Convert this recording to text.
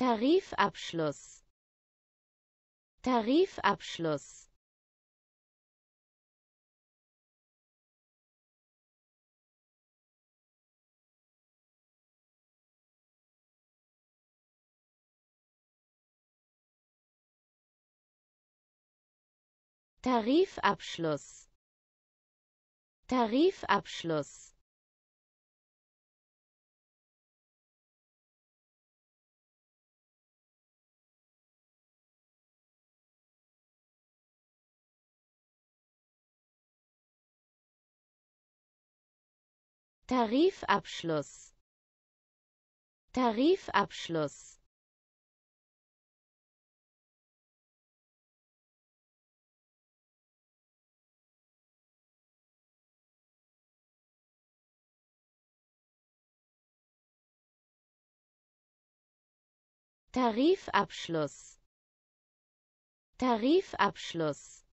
Tarifabschluss. Tarifabschluss. Tarifabschluss. Tarifabschluss. Tarifabschluss. Tarifabschluss. Tarifabschluss. Tarifabschluss.